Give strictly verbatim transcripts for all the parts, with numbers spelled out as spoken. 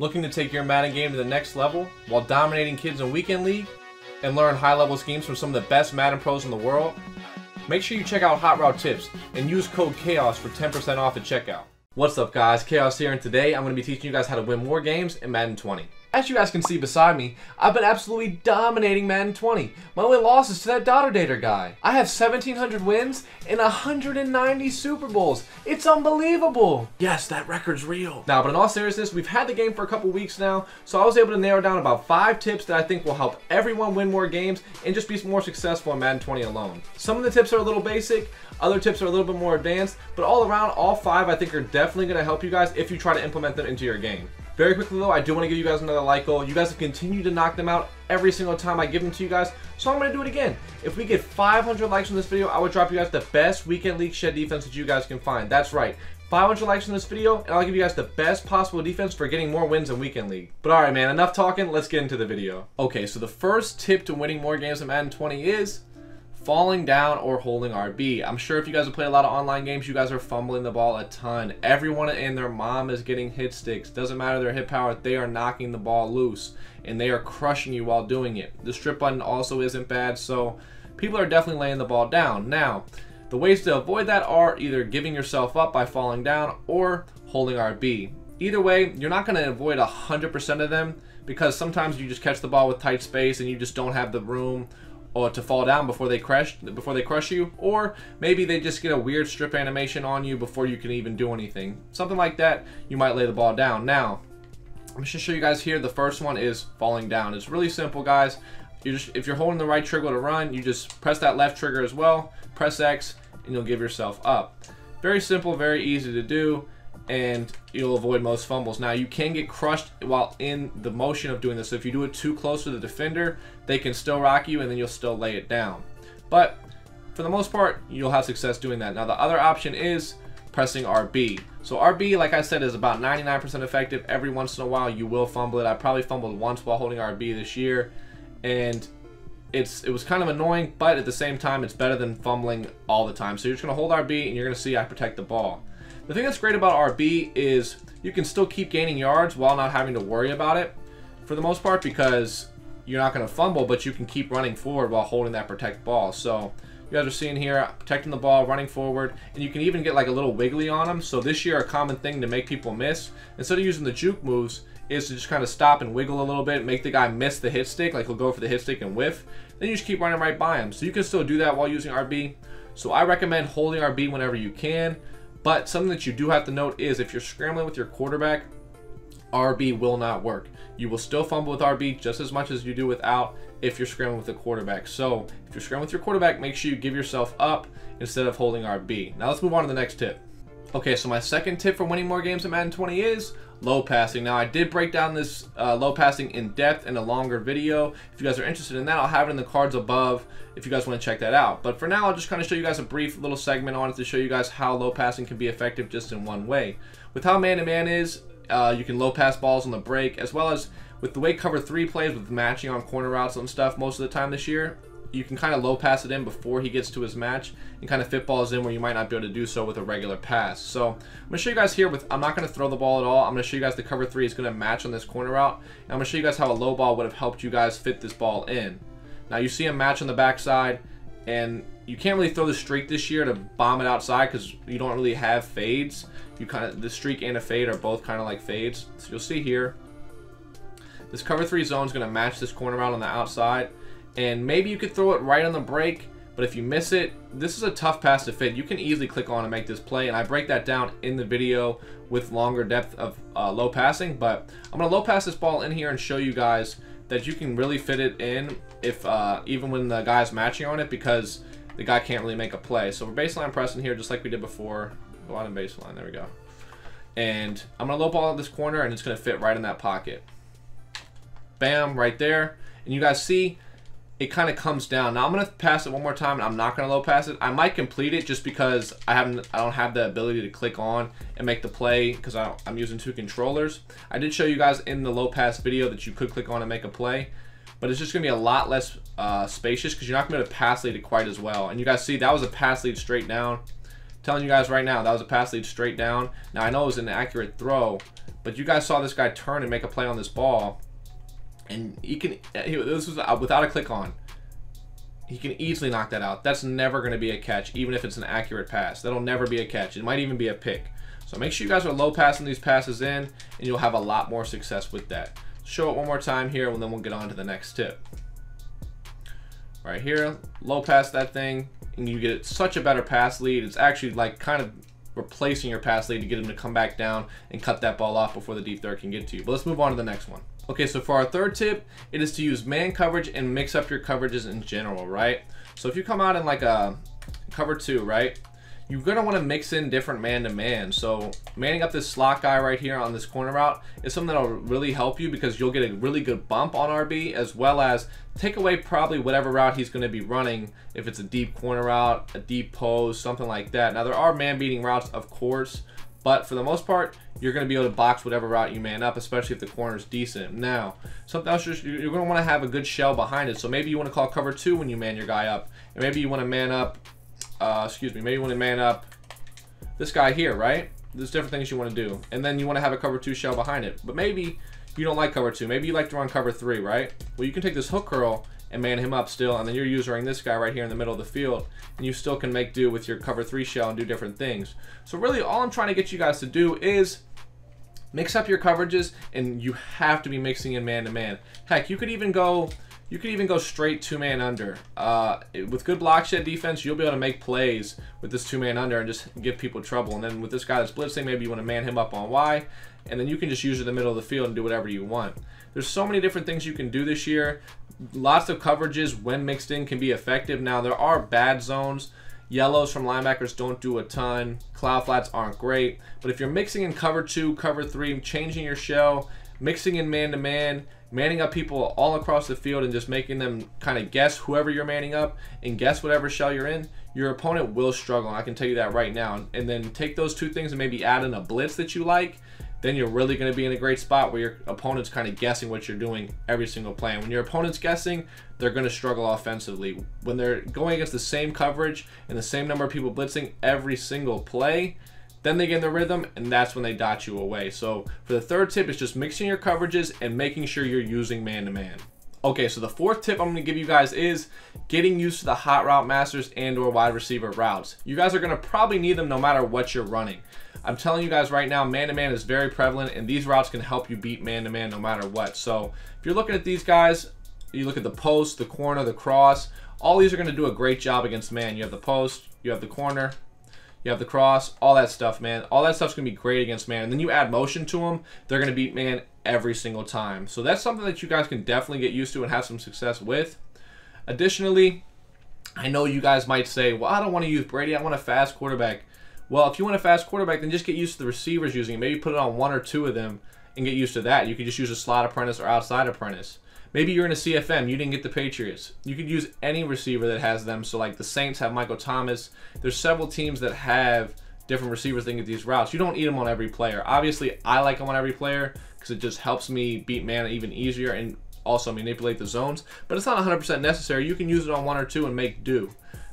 Looking to take your Madden game to the next level while dominating kids in Weekend League and learn high-level schemes from some of the best Madden pros in the world? Make sure you check out Hot Route Tips and use code CHAOS for ten percent off at checkout. What's up guys, CHAOS here, and today I'm going to be teaching you guys how to win more games in Madden twenty. As you guys can see beside me, I've been absolutely dominating Madden twenty. My only loss is to that Daughter Dater guy. I have seventeen hundred wins and one hundred ninety Super Bowls. It's unbelievable. Yes, that record's real. Now, but in all seriousness, we've had the game for a couple weeks now, so I was able to narrow down about five tips that I think will help everyone win more games and just be more successful in Madden twenty alone. Some of the tips are a little basic, other tips are a little bit more advanced, but all around, all five I think are definitely going to help you guys if you try to implement them into your game. Very quickly though, I do want to give you guys another like goal. You guys have continued to knock them out every single time I give them to you guys, so I'm going to do it again. If we get five hundred likes on this video, I will drop you guys the best Weekend League shed defense that you guys can find. That's right, five hundred likes on this video, and I'll give you guys the best possible defense for getting more wins in Weekend League. But alright man, enough talking, let's get into the video. Okay, so the first tip to winning more games in Madden twenty is falling down or holding R B. I'm sure if you guys have played a lot of online games, you guys are fumbling the ball a ton. Everyone and their mom is getting hit sticks. Doesn't matter their hit power, they are knocking the ball loose and they are crushing you while doing it. The strip button also isn't bad, so people are definitely laying the ball down. Now, the ways to avoid that are either giving yourself up by falling down or holding R B. Either way, you're not going to avoid one hundred percent of them because sometimes you just catch the ball with tight space and you just don't have the room or to fall down before they crush before they crush you, or maybe they just get a weird strip animation on you before you can even do anything. Something like that, you might lay the ball down. Now, I'm just gonna show you guys here. The first one is falling down. It's really simple, guys. You just if you're holding the right trigger to run, you just press that left trigger as well. Press X, and you'll give yourself up. Very simple, very easy to do, and you'll avoid most fumbles. Now, you can get crushed while in the motion of doing this. So if you do it too close to the defender, they can still rock you and then you'll still lay it down. But for the most part, you'll have success doing that. Now, the other option is pressing R B. So R B, like I said, is about ninety-nine percent effective. Every once in a while, you will fumble it. I probably fumbled once while holding R B this year, and It's, it was kind of annoying, but at the same time, it's better than fumbling all the time. So you're just going to hold R B, and you're going to see I protect the ball. The thing that's great about R B is you can still keep gaining yards while not having to worry about it for the most part because you're not going to fumble, but you can keep running forward while holding that protect ball. So you guys are seeing here, protecting the ball, running forward, and you can even get like a little wiggly on them. So this year, a common thing to make people miss, instead of using the juke moves, is to just kind of stop and wiggle a little bit, make the guy miss the hit stick, like he'll go for the hit stick and whiff. Then you just keep running right by him. So you can still do that while using R B. So I recommend holding R B whenever you can. But something that you do have to note is if you're scrambling with your quarterback, R B will not work. You will still fumble with R B just as much as you do without if you're scrambling with the quarterback. So if you're scrambling with your quarterback, make sure you give yourself up instead of holding R B. Now let's move on to the next tip. Okay, so my second tip for winning more games in Madden twenty is low passing. Now I did break down this uh, low passing in depth in a longer video. If you guys are interested in that, I'll have it in the cards above if you guys want to check that out. But for now, I'll just kind of show you guys a brief little segment on it to show you guys how low passing can be effective just in one way. With how man-to-man is, uh, you can low pass balls on the break, as well as with the way cover three plays with matching on corner routes and stuff most of the time this year. You can kind of low pass it in before he gets to his match and kind of fit balls in where you might not be able to do so with a regular pass. So I'm going to show you guys here with, I'm not going to throw the ball at all. I'm going to show you guys the cover three is going to match on this corner route. And I'm going to show you guys how a low ball would have helped you guys fit this ball in. Now you see a match on the backside, and you can't really throw the streak this year to bomb it outside because you don't really have fades. You kind of, the streak and a fade are both kind of like fades. So you'll see here, this cover three zone is going to match this corner route on the outside. And maybe you could throw it right on the break, but if you miss it, this is a tough pass to fit. You can easily click on and make this play, and I break that down in the video with longer depth of uh, low passing. But I'm going to low pass this ball in here and show you guys that you can really fit it in if uh, even when the guy's matching on it, because the guy can't really make a play. So we're baseline pressing here just like we did before. Go on and baseline, there we go. And I'm going to low ball at this corner, and it's going to fit right in that pocket. Bam, right there. And you guys see, it kind of comes down. Now I'm gonna pass it one more time, and I'm not gonna low pass it. I might complete it just because I haven't, I don't have the ability to click on and make the play because I'm using two controllers. I did show you guys in the low pass video that you could click on and make a play, but it's just gonna be a lot less uh, spacious because you're not gonna be able to pass lead it quite as well. And you guys see that was a pass lead straight down. telling you guys right now, that was a pass lead straight down. Now, I know it was an accurate throw, but you guys saw this guy turn and make a play on this ball. And he can, he, this was without a click on. He can easily knock that out. That's never going to be a catch, even if it's an accurate pass. That'll never be a catch. It might even be a pick. So make sure you guys are low passing these passes in, and you'll have a lot more success with that. Show it one more time here, and then we'll get on to the next tip. Right here, low pass that thing, and you get such a better pass lead. It's actually like kind of replacing your pass lead to get him to come back down and cut that ball off before the deep third can get to you. But let's move on to the next one. Okay, so for our third tip, it is to use man coverage and mix up your coverages in general, right? So if you come out in like a cover two, right, you're gonna wanna mix in different man-to-man. So manning up this slot guy right here on this corner route is something that'll really help you, because you'll get a really good bump on R B, as well as take away probably whatever route he's gonna be running, if it's a deep corner route, a deep pose, something like that. Now there are man-beating routes, of course, but for the most part, you're going to be able to box whatever route you man up, especially if the corner is decent. Now, something else, you're going to want to have a good shell behind it. So maybe you want to call cover two when you man your guy up. And maybe you want to man up, uh, excuse me, maybe you want to man up this guy here, right? There's different things you want to do. And then you want to have a cover two shell behind it. But maybe you don't like cover two. Maybe you like to run cover three, right? Well, you can take this hook curl and man him up still, and then you're using this guy right here in the middle of the field, and you still can make do with your cover three shell and do different things. So really all I'm trying to get you guys to do is mix up your coverages, and you have to be mixing in man-to-man. Heck, you could even go you could even go straight two-man under. Uh, with good block shed defense, you'll be able to make plays with this two-man under and just give people trouble. And then with this guy that's blitzing, maybe you want to man him up on Y, and then you can just use it in the middle of the field and do whatever you want. There's so many different things you can do this year. Lots of coverages, when mixed in, can be effective. Now, there are bad zones. Yellows from linebackers don't do a ton. Cloud flats aren't great. But if you're mixing in cover two, cover three, changing your shell, mixing in man-to-man, manning up people all across the field and just making them kind of guess whoever you're manning up and guess whatever shell you're in, your opponent will struggle. And I can tell you that right now. And then take those two things and maybe add in a blitz that you like. Then you're really going to be in a great spot where your opponent's kind of guessing what you're doing every single play. And when your opponent's guessing, they're going to struggle offensively. When they're going against the same coverage and the same number of people blitzing every single play, then they get in the rhythm, and that's when they dot you away. So for the third tip, it's just mixing your coverages and making sure you're using man-to-man. Okay, so the fourth tip I'm going to give you guys is getting used to the hot route masters and or wide receiver routes. You guys are going to probably need them no matter what you're running. I'm telling you guys right now, man-to-man is very prevalent, and these routes can help you beat man-to-man no matter what. So if you're looking at these guys, you look at the post, the corner, the cross, all these are going to do a great job against man. You have the post, you have the corner, you have the cross, all that stuff, man. All that stuff's going to be great against man. And then you add motion to them, they're going to beat man every single time. So that's something that you guys can definitely get used to and have some success with. Additionally, I know you guys might say, well, I don't want to use Brady, I want a fast quarterback. Well, if you want a fast quarterback, then just get used to the receivers using it. Maybe put it on one or two of them and get used to that. You could just use a slot apprentice or outside apprentice. Maybe you're in a C F M, you didn't get the Patriots. You could use any receiver that has them. So like the Saints have Michael Thomas. There's several teams that have different receivers that get these routes. You don't need them on every player. Obviously, I like them on every player because it just helps me beat man even easier and also manipulate the zones. But it's not one hundred percent necessary. You can use it on one or two and make do.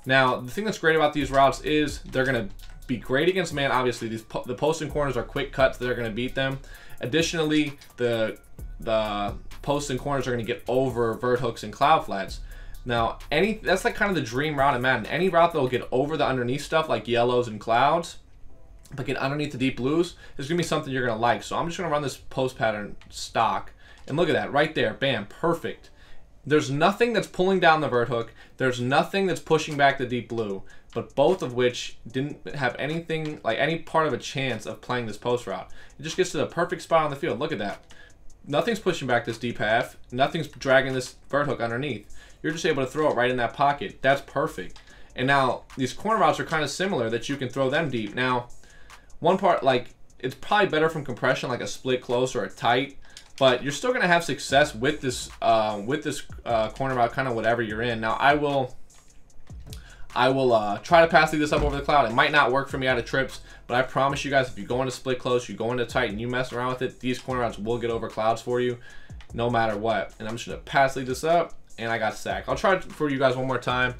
Now, the thing that's great about these routes is they're going to be great against man. Obviously, these po the post and corners are quick cuts that are going to beat them. Additionally, the the posts and corners are going to get over vert hooks and cloud flats. Now, any that's like kind of the dream route in Madden. Any route that will get over the underneath stuff like yellows and clouds, but get underneath the deep blues, is going to be something you're going to like. So I'm just going to run this post pattern stock, and look at that right there. Bam, perfect. There's nothing that's pulling down the vert hook. There's nothing that's pushing back the deep blue, but both of which didn't have anything, like any part of a chance of playing this post route. It just gets to the perfect spot on the field. Look at that. Nothing's pushing back this deep half. Nothing's dragging this vert hook underneath. You're just able to throw it right in that pocket. That's perfect. And now these corner routes are kind of similar that you can throw them deep. Now, one part, like, it's probably better from compression, like a split close or a tight, but you're still going to have success with this uh, with this uh, corner route, kind of whatever you're in. Now, I will I will uh, try to pass this up over the cloud. It might not work for me out of trips, but I promise you guys, if you go into split close, you go into tight, and you mess around with it, these corner routes will get over clouds for you no matter what. And I'm just going to pass lead this up, and I got sacked. I'll try it for you guys one more time.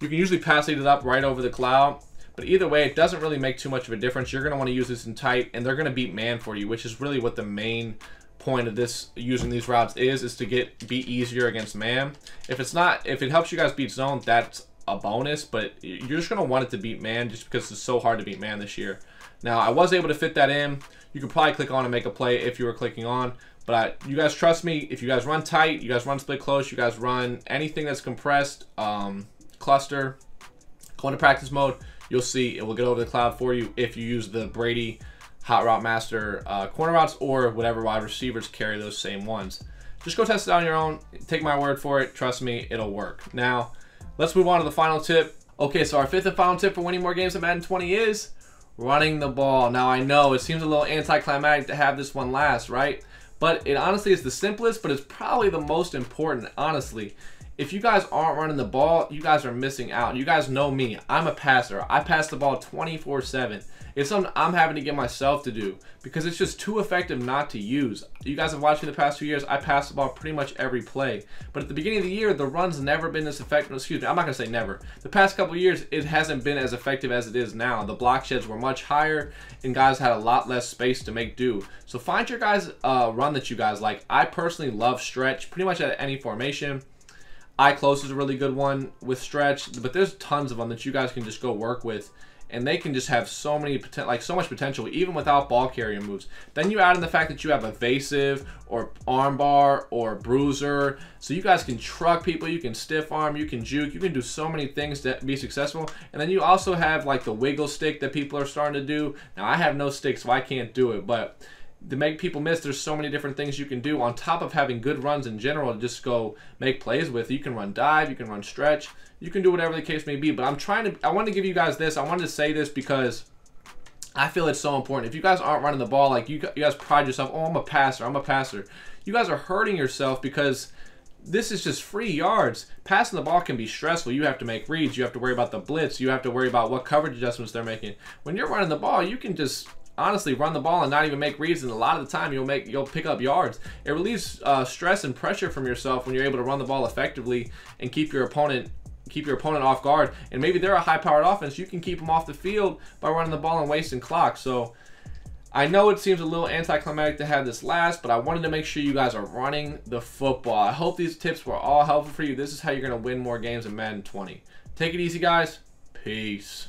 You can usually pass lead it up right over the cloud, But either way, it doesn't really make too much of a difference. You're going to want to use this in tight, and they're going to beat man for you, which is really what the main point of this using these routes is, is to get be easier against man. If it's not, if it helps you guys beat zone, that's a bonus, but you're just going to want it to beat man just because it's so hard to beat man this year. Now, I was able to fit that in. You could probably click on and make a play if you were clicking on, but I, you guys trust me, if you guys run tight, you guys run split close, you guys run anything that's compressed, um, cluster, go into practice mode, you'll see it will get over the cloud for you if you use the Brady Hot Route Master uh, corner routes or whatever wide receivers carry those same ones. Just go test it on your own. Take my word for it. Trust me, it'll work. Now, let's move on to the final tip. Okay, so our fifth and final tip for winning more games at Madden twenty is running the ball. Now, I know it seems a little anticlimactic to have this one last, right? But it honestly is the simplest, but it's probably the most important, honestly. If you guys aren't running the ball, you guys are missing out. You guys know me. I'm a passer. I pass the ball twenty-four seven. It's something I'm having to get myself to do because it's just too effective not to use. You guys have watched me the past few years. I pass the ball pretty much every play. But at the beginning of the year, the run's never been this effective. Excuse me, I'm not going to say never. The past couple of years, it hasn't been as effective as it is now. The block sheds were much higher, and guys had a lot less space to make do. So find your guys' uh, run that you guys like. I personally love stretch pretty much at any formation. Eye close is a really good one with stretch, but there's tons of them that you guys can just go work with, and they can just have so many poten like so much potential even without ball carrier moves. Then you add in the fact that you have evasive or armbar or bruiser, so you guys can truck people, you can stiff arm, you can juke, you can do so many things to be successful. And then you also have like the wiggle stick that people are starting to do. Now I have no stick, so I can't do it, but to make people miss, there's so many different things you can do on top of having good runs in general to just go make plays with. You can run dive, you can run stretch, you can do whatever the case may be. But I'm trying to, I wanted to give you guys this. I wanted to say this because I feel it's so important. If you guys aren't running the ball, like you, you guys pride yourself, oh, I'm a passer, I'm a passer. You guys are hurting yourself because this is just free yards. Passing the ball can be stressful. You have to make reads. You have to worry about the blitz. You have to worry about what coverage adjustments they're making. When you're running the ball, you can just honestly run the ball and not even make reads, and a lot of the time you'll make you'll pick up yards. It relieves uh, stress and pressure from yourself when you're able to run the ball effectively and keep your opponent keep your opponent off guard. And maybe they're a high-powered offense, you can keep them off the field by running the ball and wasting clock. So I know it seems a little anticlimactic to have this last, but I wanted to make sure you guys are running the football. I hope these tips were all helpful for you. This is how you're going to win more games in Madden twenty. Take it easy, guys. Peace.